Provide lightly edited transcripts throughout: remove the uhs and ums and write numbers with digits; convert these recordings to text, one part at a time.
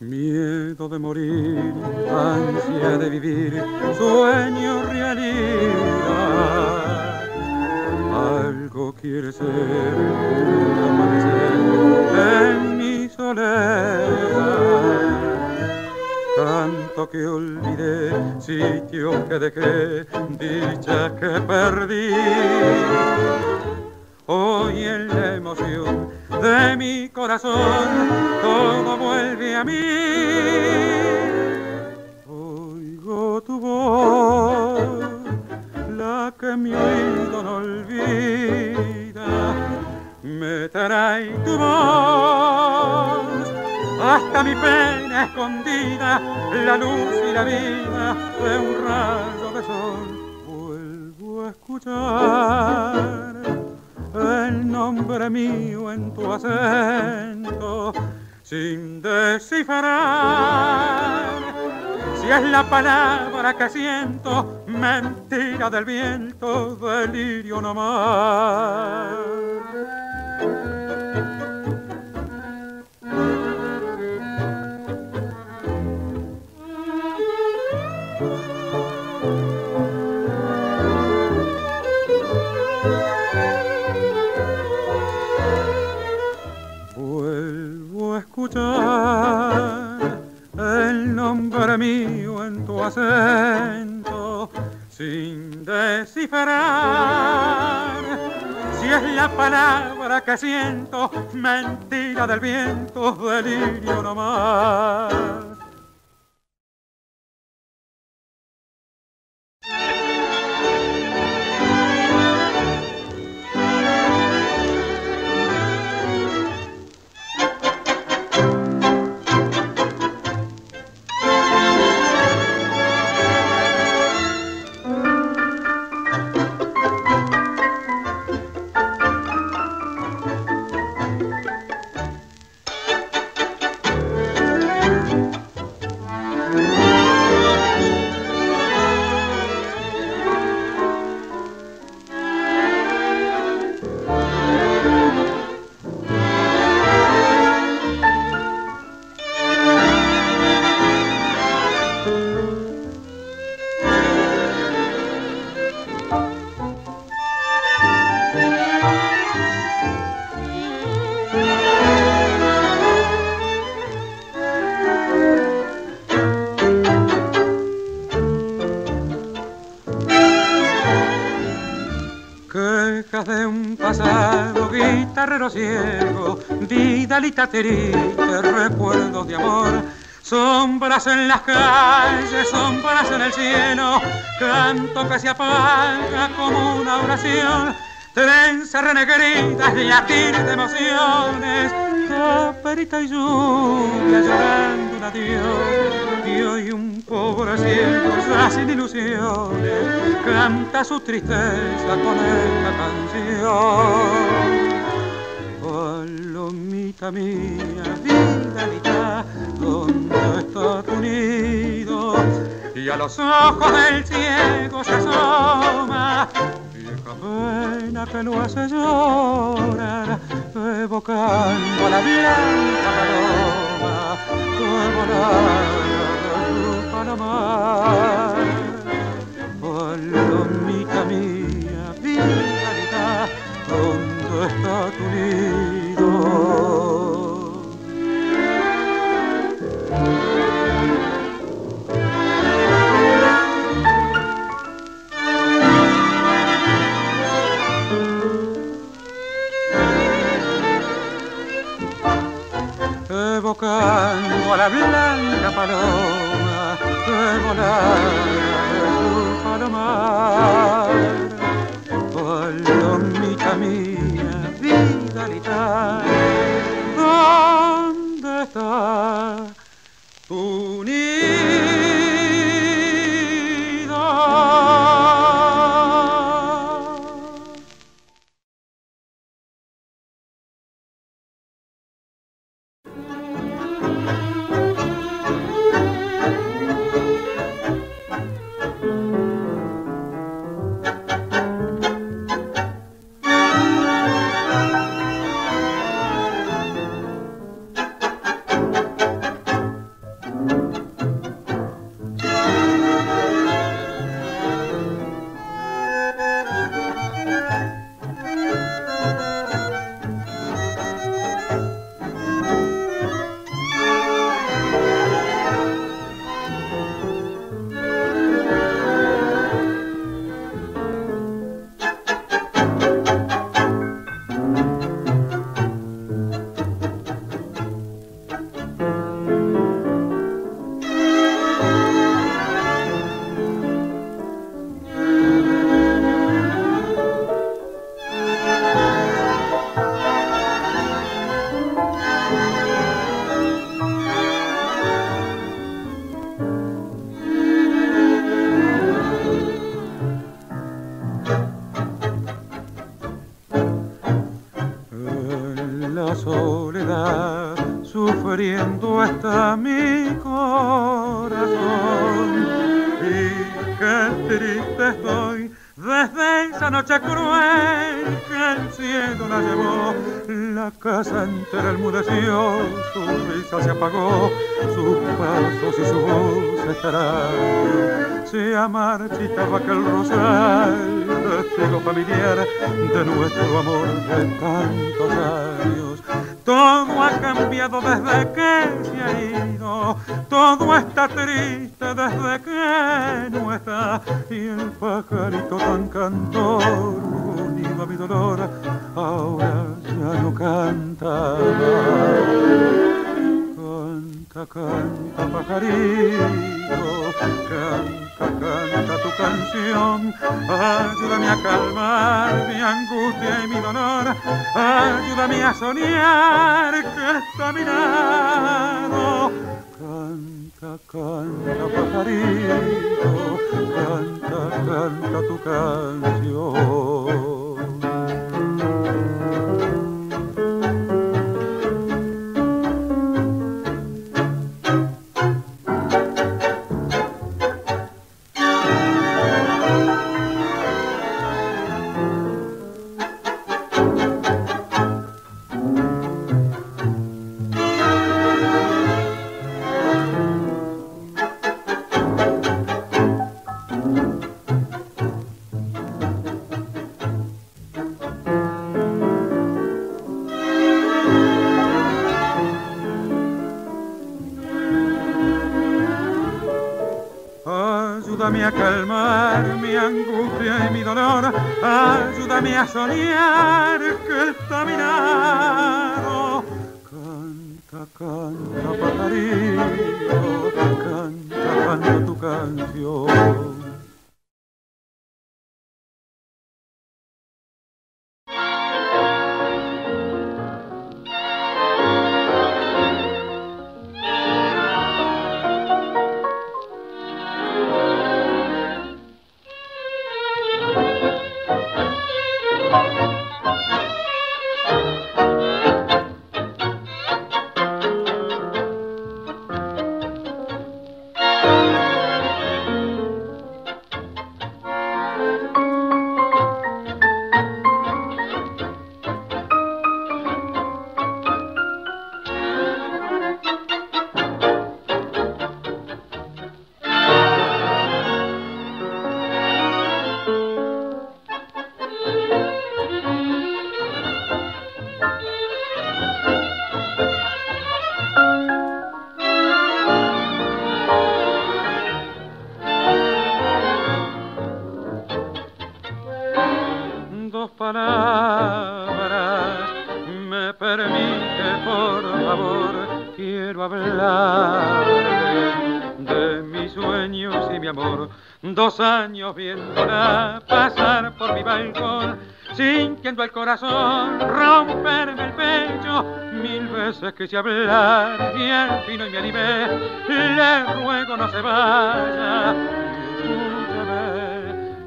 Miedo de morir, ansia de vivir, sueño realidad. Algo quiere ser un amanecer en mi soledad. Canto que olvidé, sitio que dejé, dicha que perdí. Hoy en la emoción de mi corazón todo vuelve a mí. Oigo tu voz, la que mi oído no olvida. Me trae tu voz hasta mi pena escondida, la luz y la vida de un rayo de sol. Vuelvo a escuchar el nombre mío en tu acento, sin descifrar si es la palabra que siento, mentira del viento, delirio nomás. El nombre mío en tu acento, sin descifrar si es la palabra que siento, mentira del viento, delirio nomás. De un pasado guitarrero ciego, vidalita triste, recuerdos de amor, sombras en las calles, sombras en el cielo, canto que se apaga como una oración, trenzas renegritas, latir de emociones, caperita y lluvia llorando un adiós, y hoy un pobre ciego ya sin ilusiones canta su tristeza con esta canción. Palomita mía, vidalita, ¿dónde está tu nido? Y a los ojos del ciego se asoma vieja pena que lo hace llorar, evocando a la blanca paloma que volaba a su palomar. Palomita mía, vida, vida, oh. invocando a la blanca paloma que volaba en su palomar. Palomita mía, vidalita, ¿dónde está tu marchitaba aquel rosal, testigo familiar de nuestro amor de tantos años? Todo ha cambiado desde que se ha ido, todo está triste desde que no está, y el pajarito tan cantor, unido a mi dolor, ahora ya no canta más. Canta, canta, pajarito, canta, canta tu canción, ayúdame a calmar mi angustia y mi dolor, ayúdame a soñar que está mirado. Canta, canta, pajarito, canta, canta tu canción. Ayúdame a calmar mi angustia y mi dolor, ayúdame a soñar que está mirado. Canta, canta, pajarito, canta, canta tu canción. Palabras me permite, por favor, quiero hablar de mis sueños y mi amor. 2 años viéndola pasar por mi balcón, sintiendo el corazón romperme el pecho. 1000 veces quise hablar y al fin hoy me animé. Le ruego no se vaya.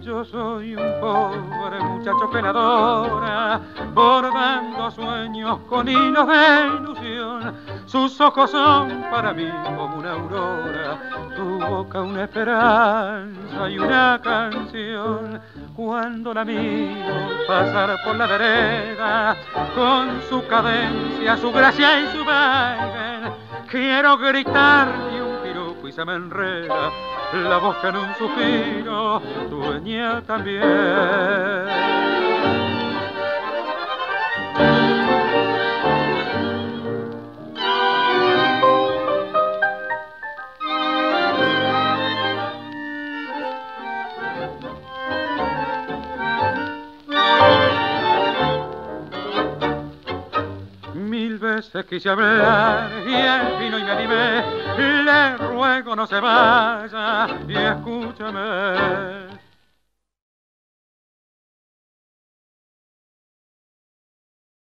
Yo soy un pobre muchacho que adora, bordando sueños con hilos de ilusión. Sus ojos son para mí como una aurora, tu boca una esperanza y una canción. Cuando la miro pasar por la vereda, con su cadencia, su gracia y su baile, quiero gritarle un piropo y se me enreda la voz que en un suspiro dueña también. Se quise hablar y al fin hoy me animé, le ruego no se vaya y escúchame.